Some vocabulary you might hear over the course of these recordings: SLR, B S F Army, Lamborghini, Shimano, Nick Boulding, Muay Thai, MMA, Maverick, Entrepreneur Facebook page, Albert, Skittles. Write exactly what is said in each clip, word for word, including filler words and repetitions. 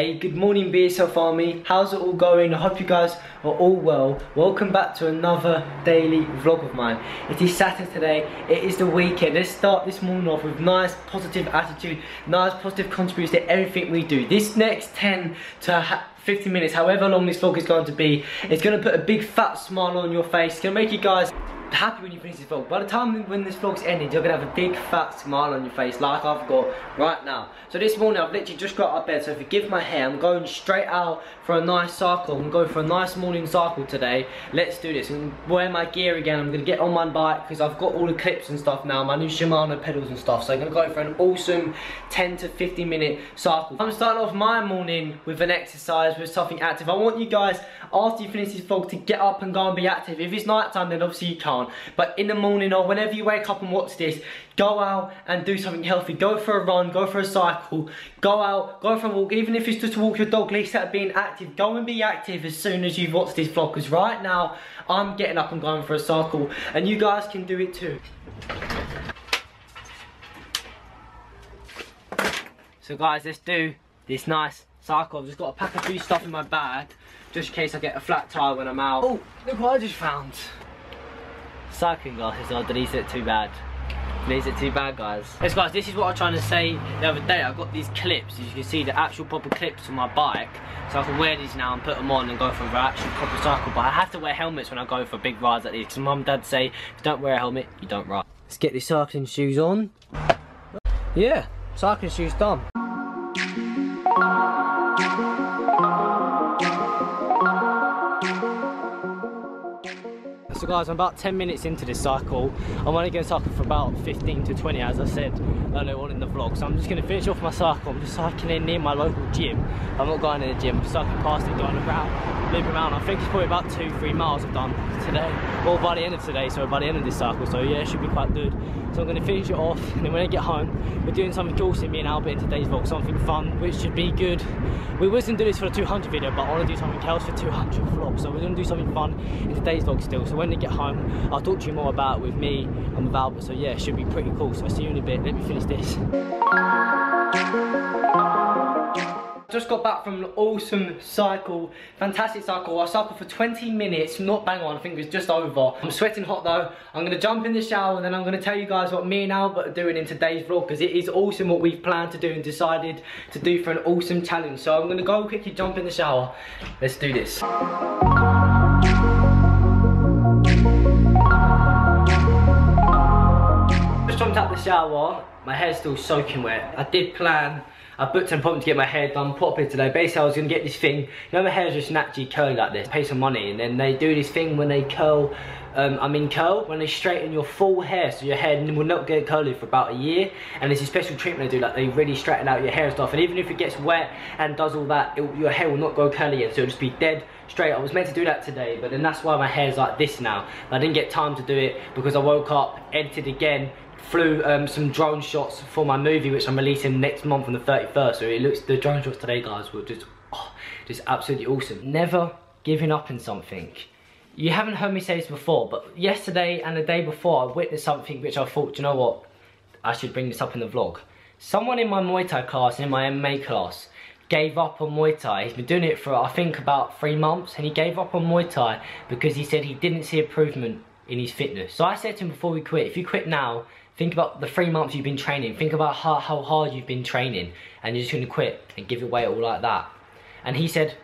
Hey, good morning B S F Army, how's it all going? I hope you guys are all well. Welcome back to another daily vlog of mine. It is Saturday today, it is the weekend. Let's start this morning off with nice positive attitude, nice positive contributes to everything we do. This next ten to fifteen minutes, however long this vlog is going to be, it's going to put a big fat smile on your face. It's going to make you guys happy when you finish this vlog. By the time when this vlog's ended, you're going to have a big fat smile on your face like I've got right now. So this morning I've literally just got out of bed, so forgive my hair. I'm going straight out for a nice cycle. I'm going for a nice morning cycle today. Let's do this. I'm going to wear my gear again. I'm going to get on my bike because I've got all the clips and stuff now, my new Shimano pedals and stuff. So I'm going to go for an awesome ten to fifteen minute cycle. I'm starting off my morning with an exercise, with something active. I want you guys, after you finish this vlog, to get up and go and be active. If it's night time, then obviously you can't. But in the morning or whenever you wake up and watch this, go out and do something healthy. Go for a run, go for a cycle, go out, go for a walk. Even if it's just to walk your dog, at least that's being active. Go and be active as soon as you've watched this vlog, because right now I'm getting up and going for a cycle and you guys can do it too. So guys, let's do this nice cycle. I've just got to pack a few stuff in my bag just in case I get a flat tire when I'm out. Oh, look what I just found. Cycling glasses. Oh, did he sit too bad? These are too bad, guys. Yes, guys, this is what I was trying to say the other day. I got these clips, as you can see, the actual proper clips on my bike. So I can wear these now and put them on and go for an actual proper cycle. But I have to wear helmets when I go for big rides like these, because mum and dad say, if you don't wear a helmet, you don't ride. Let's get these cycling shoes on. Yeah, cycling shoes done. So guys, I'm about ten minutes into this cycle. I'm only going to cycle for about fifteen to twenty, as I said earlier on in the vlog. So I'm just going to finish off my cycle. I'm just cycling near my local gym. I'm not going to the gym, I'm just cycling past it, going around, looping around. I think it's probably about two, three miles I've done today, or by the end of today, so by the end of this cycle. So yeah, it should be quite good. So I'm going to finish it off, and then when I get home, we're doing something awesome, me and Albert, in today's vlog, something fun, which should be good. We wasn't doing this for the two hundred video, but I want to do something else for two hundred vlog. So we're going to do something fun in today's vlog still. So when to get home, I'll talk to you more about it with me and with Albert. So yeah, it should be pretty cool. So I'll see you in a bit. Let me finish this. Just got back from an awesome cycle, fantastic cycle. I cycled for twenty minutes, not bang on, I think it was just over. I'm sweating hot though. I'm gonna jump in the shower and then I'm gonna tell you guys what me and Albert are doing in today's vlog, because it is awesome what we've planned to do and decided to do for an awesome challenge. So I'm gonna go quickly jump in the shower. Let's do this. Jumped out the shower, my hair's still soaking wet. I did plan, I booked an appointment to get my hair done properly today. Basically I was going to get this thing, you know, my hair's just naturally curly like this, pay some money, and then they do this thing when they curl, um, I mean curl, when they straighten your full hair, so your hair will not get curly for about a year, and it's a special treatment they do, like they really straighten out your hair and stuff, and even if it gets wet and does all that, it, your hair will not go curly again, so it'll just be dead straight. I was meant to do that today, but then that's why my hair's like this now. I didn't get time to do it because I woke up, edited again, flew um, some drone shots for my movie which I'm releasing next month on the thirty-first, so it looks, the drone shots today guys were just oh, just absolutely awesome. Never giving up in something. You haven't heard me say this before, but yesterday and the day before I witnessed something which I thought, you know what, I should bring this up in the vlog. Someone in my Muay Thai class and in my M M A class gave up on Muay Thai. He's been doing it for I think about three months, and he gave up on Muay Thai because he said he didn't see improvement in his fitness. So I said to him before we quit, if you quit now, think about the three months you've been training, think about how, how hard you've been training, and you're just going to quit and give it away all like that. And he said,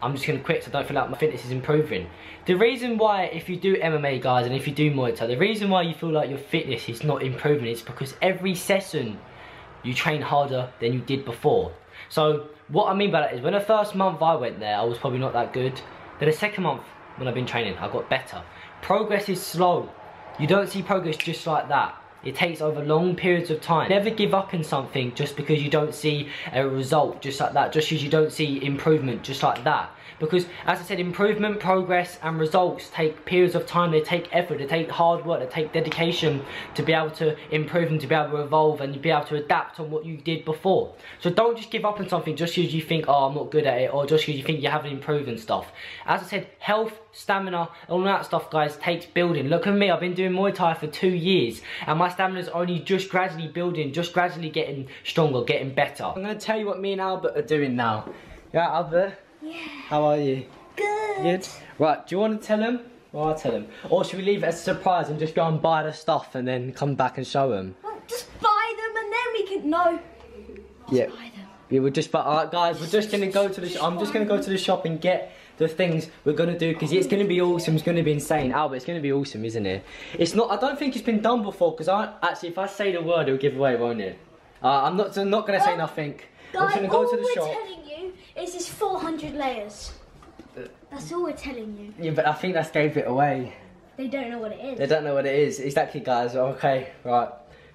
I'm just going to quit so I don't feel like my fitness is improving. The reason why, if you do M M A guys and if you do Muay Thai, the reason why you feel like your fitness is not improving is because every session you train harder than you did before. So what I mean by that is, when the first month I went there I was probably not that good, then the second month when I've been training I got better. Progress is slow. You don't see progress just like that. It takes over long periods of time. Never give up in something just because you don't see a result just like that, just because you don't see improvement just like that. Because as I said, improvement, progress and results take periods of time, they take effort, they take hard work, they take dedication to be able to improve and to be able to evolve and to be able to adapt on what you did before. So don't just give up on something just because you think, oh, I'm not good at it, or just because you think you haven't improved and stuff. As I said, health, stamina, all that stuff guys takes building. Look at me, I've been doing Muay Thai for two years and my stamina's only just gradually building, just gradually getting stronger, getting better. I'm going to tell you what me and Albert are doing now. Yeah, Albert? Yeah. How are you? Good. Good. Right, do you want to tell him? Well, I'll tell him. Or should we leave it as a surprise and just go and buy the stuff and then come back and show him? Well, just buy them and then we can... No. Yeah. Buy them. We would just buy... Alright, guys, we're just going to go to the... Sh I'm just going to go to the shop and get... the things we're gonna do, because it's gonna be awesome, it's gonna be insane. Albert, it's gonna be awesome, isn't it? It's not, I don't think it's been done before, because I actually, if I say the word, it'll give away, won't it? Uh, I'm not, I'm not gonna well, say nothing. Guys, I'm just gonna go all to the we're shop. telling you is it's four hundred layers. That's all we're telling you. Yeah, but I think that's gave it away. They don't know what it is. They don't know what it is, exactly, guys. Okay, right.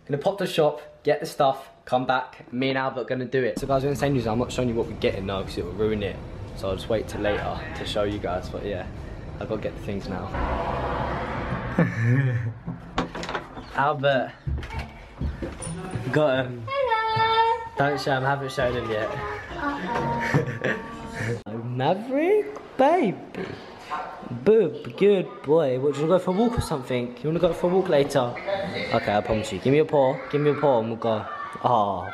Gonna pop the shop, get the stuff, come back. Me and Albert are gonna do it. So, guys, we're gonna say news. I'm not showing you what we're getting now because it will ruin it. So I'll just wait till later to show you guys, but yeah, I've got to get the things now. Albert, got him. Hello. Don't show him, haven't shown him yet. Uh-oh. Maverick, baby. Boob, good boy. What, do you want to go for a walk or something? You want to go for a walk later? Okay, I promise you. Give me a paw, give me a paw and we'll go. Oh.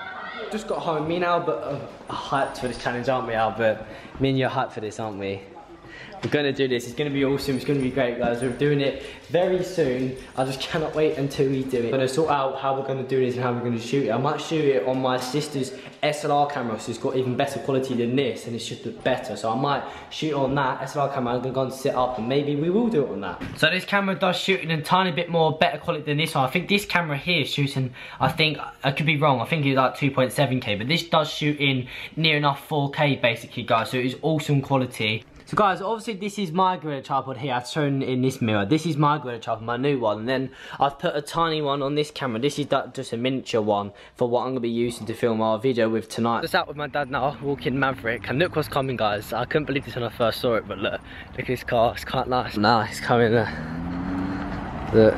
Just got home. Me and Albert are hyped for this challenge, aren't we, Albert? Me and you're hyped for this, aren't we? We're going to do this. It's going to be awesome. It's going to be great, guys. We're doing it very soon. I just cannot wait until we do it. I'm going to sort out how we're going to do this and how we're going to shoot it. I might shoot it on my sister's S L R camera, so it's got even better quality than this, and it's just better. So I might shoot on that S L R camera. I'm going to go and sit up, and maybe we will do it on that. So this camera does shoot in a tiny bit more better quality than this one. I think this camera here is shooting, I think, I could be wrong, I think it's like two point seven K, but this does shoot in near enough four K basically, guys, so it is awesome quality. So guys, obviously this is my gorilla tripod here. I've shown in this mirror. This is my gorilla tripod, my new one. And then I've put a tiny one on this camera. This is that, just a miniature one for what I'm going to be using to film our video with tonight. Just out with my dad now, walking Maverick. And look what's coming, guys. I couldn't believe this when I first saw it, but look. Look at this car. It's quite nice. Nah, it's coming there. Look.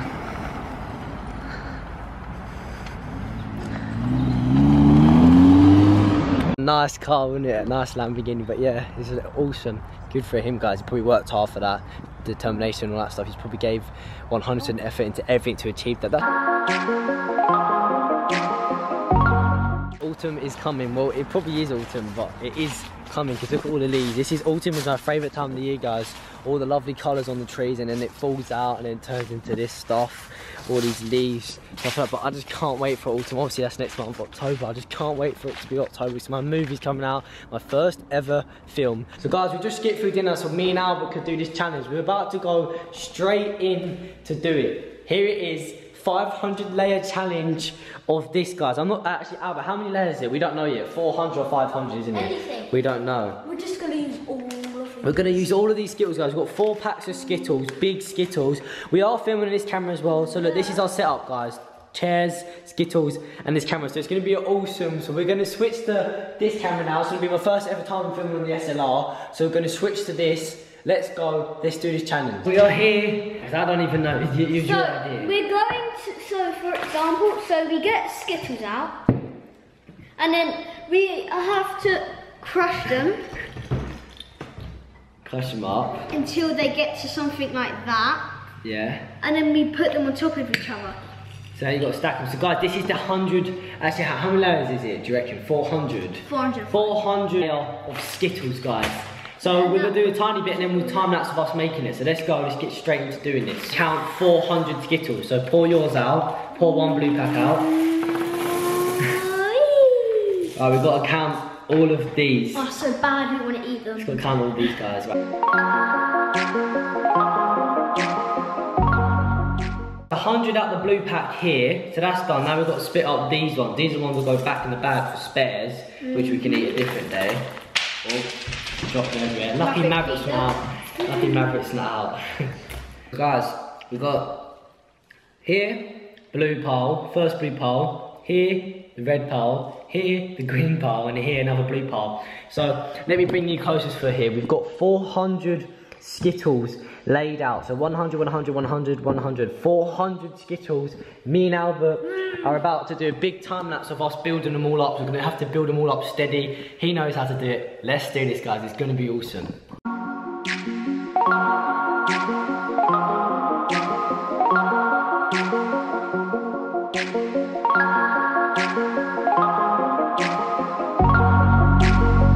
Nice car, wasn't it? A nice Lamborghini, but yeah, it's awesome. Good for him, guys. He probably worked hard for that. Determination and all that stuff. He's probably gave one hundred percent effort into everything to achieve that. That's autumn is coming. Well, it probably is autumn, but it is coming because look at all the leaves. This is autumn is my favourite time of the year, guys. All the lovely colours on the trees, and then it falls out and then turns into this stuff. All these leaves, stuff like that. But I just can't wait for autumn. Obviously that's next month, October. I just can't wait for it to be October. So my movie's coming out, my first ever film. So guys, we just skipped through dinner so me and Albert could do this challenge. We're about to go straight in to do it. Here it is, five hundred layer challenge of this, guys. I'm not actually, Albert, how many layers is it? We don't know yet, four hundred or five hundred, isn't it? Anything. We don't know. We're just gonna use all We're going to use all of these Skittles, guys. We've got four packs of Skittles, big Skittles. We are filming this camera as well. So look, this is our setup, guys. Chairs, Skittles, and this camera. So it's going to be awesome. So we're going to switch to this camera now. It's going to be my first ever time filming on the S L R. So we're going to switch to this. Let's go. Let's do this challenge. We are here. I don't even know. You, you, so your idea. We're going to, so for example, so we get Skittles out. And then we have to crush them. Crush them up. Until they get to something like that. Yeah. And then we put them on top of each other. So you've got to stack them. So guys, this is the one hundred, actually how many layers is it, do you reckon? four hundred? four hundred. four hundred layer of Skittles, guys. So yeah, we're going to do a tiny bit and then we'll time lapse of us making it. So let's go, let's get straight into doing this. Count four hundred Skittles. So pour yours out, pour one blue pack out. Alright, we've got to count all of these. Oh, so bad, I don't want to eat them. Just gotta count all these guys. one hundred out the blue pack here, so that's done. Now we've got to split up these ones. These are the ones that go back in the bag for spares, mm. which we can eat a different day. Oh, drop them everywhere. Lucky Maverick's not out. Lucky Maverick's not out. Guys, we've got here, blue pile, first blue pile, here, the red pile, here the green pile, and here another blue pile. So let me bring you closest for here. We've got four hundred Skittles laid out. So one hundred, one hundred, one hundred, one hundred, four hundred Skittles. Me and Albert mm. are about to do a big time lapse of us building them all up. We're going to have to build them all up steady. He knows how to do it. Let's do this, guys. It's going to be awesome.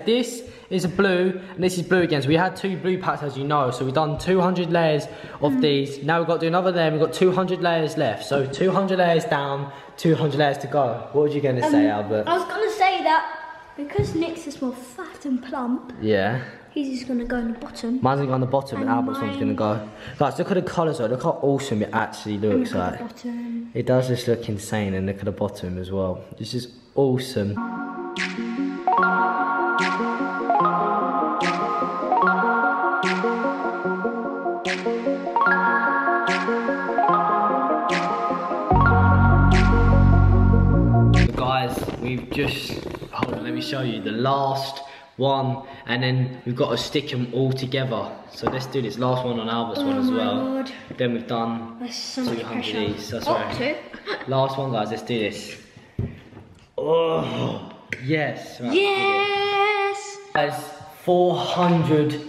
This is a blue, and this is blue again. So we had two blue packs, as you know. So we've done two hundred layers of mm. these. Now we've got to do another layer. We've got two hundred layers left. So two hundred layers down, two hundred layers to go. What were you going to um, say, Albert? I was going to say that because Nick's is more fat and plump. Yeah. He's just going to go on the bottom. Mine's going to go on the bottom, and, and Albert's mine... one's going to go. Guys, look at the colours though. Look how awesome it actually looks look like. Bottom. It does just look insane, and look at the bottom as well. This is awesome. Guys, we've just, hold on, let me show you the last one, and then we've got to stick them all together. So let's do this last one on Albert's oh one as well. Lord. Then we've done so two hundred of these. That's oh, right. Two. Last one, guys. Let's do this. Oh yes. Right, yes. Guys, four hundred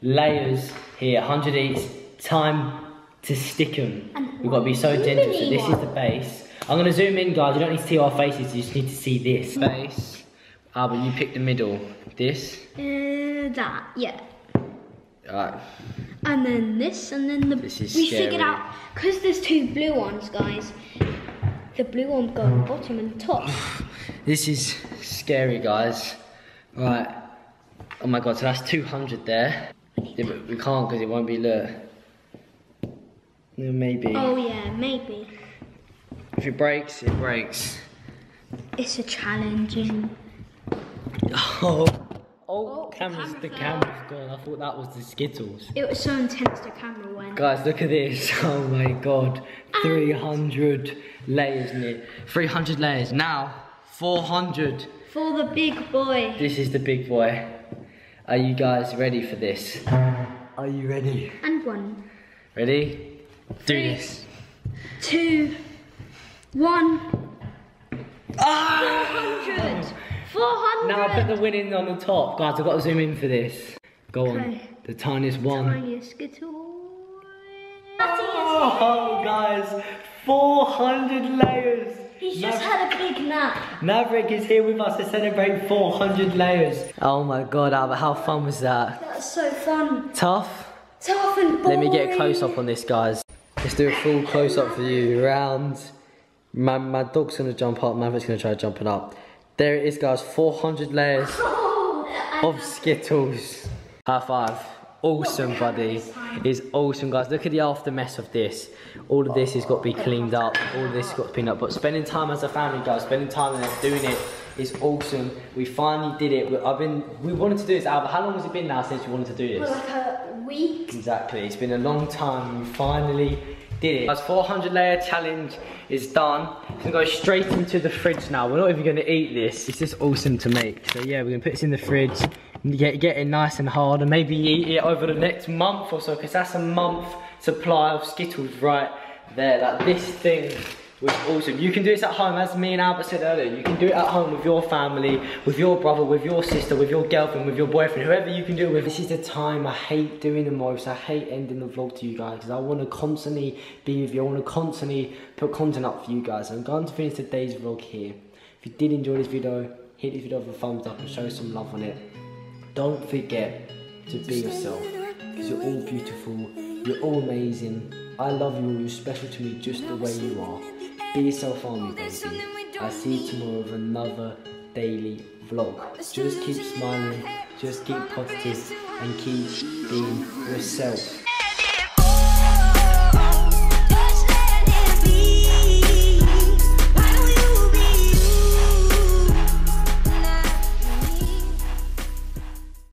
layers here, one hundred each. Time to stick them. And we've got to be so gentle. So this is the base. I'm gonna zoom in, guys. You don't need to see our faces. You just need to see this base. Albert, you pick the middle. This? Uh, that, yeah. Alright. And then this, and then the... This is We scary. figured out, because there's two blue ones, guys. The blue one goes on bottom and top. This is scary, guys. Right. Oh my God, so that's two hundred there. Yeah, but we can't, because it won't be lit. Maybe. Oh yeah, maybe. If it breaks, it breaks. It's a challenge, isn't it? Oh, oh, oh cameras, the, camera the camera's gone. I thought that was the Skittles. It was so intense, the camera went. Guys, look at this. Oh my God. And three hundred layers, Nick. three hundred layers. Now, four hundred. For the big boy. This is the big boy. Are you guys ready for this? Are you ready? And one. Ready? Three, do this. Two. One. Ah! four hundred. four hundred. Now I put the winning on the top. Guys, I've got to zoom in for this. Go okay. on. The tiniest one. Tiniest Skittle. Oh, guys. four hundred layers. He's Maver just had a big nap. Maverick is here with us to celebrate four hundred layers. Oh my God, Albert, how fun was that? That's so fun. Tough? Tough and boring. Let me get a close-up on this, guys. Let's do a full close-up for you. Round. My, my dog's going to jump up. Maverick's going to try jumping up. There it is, guys, four hundred layers oh, of Skittles. High five. Awesome, buddy. It's awesome, guys. Look at the after mess of this. All of this has got to be cleaned up. All of this has got to be cleaned up. But spending time as a family, guys, spending time and doing it is awesome. We finally did it. I've been, we wanted to do this, Albert. How long has it been now since you wanted to do this? Like a week. Exactly. It's been a long time. We finally did it. Guys, four hundred layer challenge is done. It's gonna go straight into the fridge now. We're not even gonna eat this. It's just awesome to make. So yeah, we're gonna put this in the fridge, get, get it nice and hard, and maybe eat it over the next month or so, because that's a month supply of Skittles right there. Like, this thing was awesome. You can do this at home, as me and Albert said earlier. You can do it at home with your family, with your brother, with your sister, with your girlfriend, with your boyfriend, whoever you can do it with. This is the time I hate doing the most. I hate ending the vlog to you guys, because I want to constantly be with you. I want to constantly put content up for you guys. I'm going to finish today's vlog here. If you did enjoy this video, hit this video with a thumbs up and show some love on it. Don't forget to be yourself, because you're all beautiful, you're all amazing. I love you all, you're special to me just the way you are. Be yourself on me, baby. I see you tomorrow with another daily vlog. Just keep smiling, just keep positive, and keep being yourself.